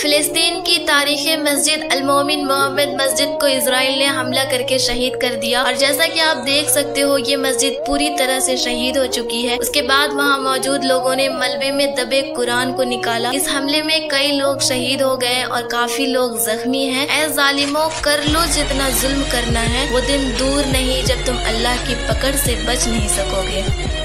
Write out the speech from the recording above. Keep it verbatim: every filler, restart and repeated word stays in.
फिलिस्तीन की तारीख मस्जिद अल-मोमिन मोहम्मद मस्जिद को इसराइल ने हमला करके शहीद कर दिया और जैसा कि आप देख सकते हो ये मस्जिद पूरी तरह से शहीद हो चुकी है। उसके बाद वहाँ मौजूद लोगों ने मलबे में दबे कुरान को निकाला। इस हमले में कई लोग शहीद हो गए और काफी लोग जख्मी हैं। ऐ जालिमों कर लो जितना जुल्म करना है, वो दिन दूर नहीं जब तुम अल्लाह की पकड़ से बच नहीं सकोगे।